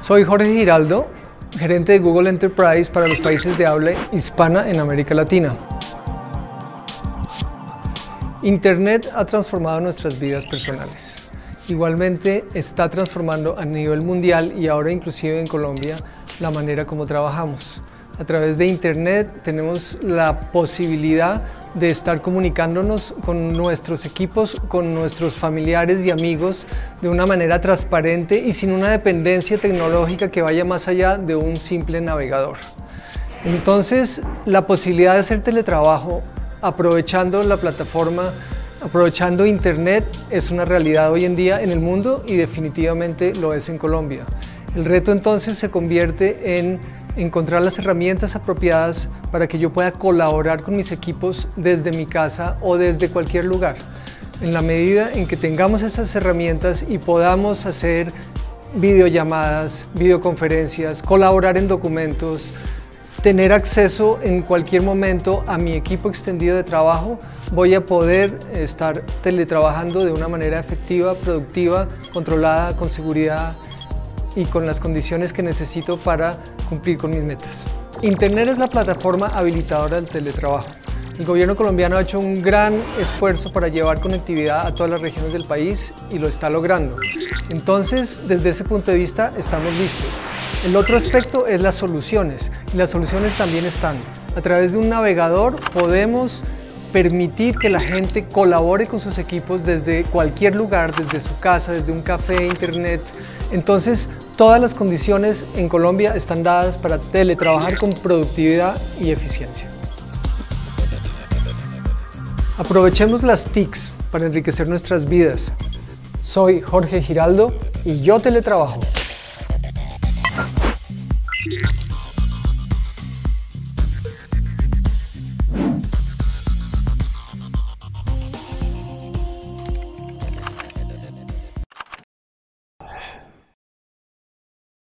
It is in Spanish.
Soy Jorge Giraldo, gerente de Google Enterprise para los países de habla hispana en América Latina. Internet ha transformado nuestras vidas personales. Igualmente está transformando a nivel mundial y ahora inclusive en Colombia la manera como trabajamos. A través de Internet tenemos la posibilidad de estar comunicándonos con nuestros equipos, con nuestros familiares y amigos de una manera transparente y sin una dependencia tecnológica que vaya más allá de un simple navegador. Entonces, la posibilidad de hacer teletrabajo aprovechando la plataforma, aprovechando Internet, es una realidad hoy en día en el mundo y definitivamente lo es en Colombia. El reto entonces se convierte en encontrar las herramientas apropiadas para que yo pueda colaborar con mis equipos desde mi casa o desde cualquier lugar. En la medida en que tengamos esas herramientas y podamos hacer videollamadas, videoconferencias, colaborar en documentos, tener acceso en cualquier momento a mi equipo extendido de trabajo, voy a poder estar teletrabajando de una manera efectiva, productiva, controlada, con seguridad y con las condiciones que necesito para cumplir con mis metas. Internet es la plataforma habilitadora del teletrabajo. El gobierno colombiano ha hecho un gran esfuerzo para llevar conectividad a todas las regiones del país y lo está logrando. Entonces, desde ese punto de vista, estamos listos. El otro aspecto es las soluciones. Y las soluciones también están. A través de un navegador podemos permitir que la gente colabore con sus equipos desde cualquier lugar, desde su casa, desde un café, internet. Entonces, todas las condiciones en Colombia están dadas para teletrabajar con productividad y eficiencia. Aprovechemos las TICs para enriquecer nuestras vidas. Soy Jorge Giraldo y yo teletrabajo.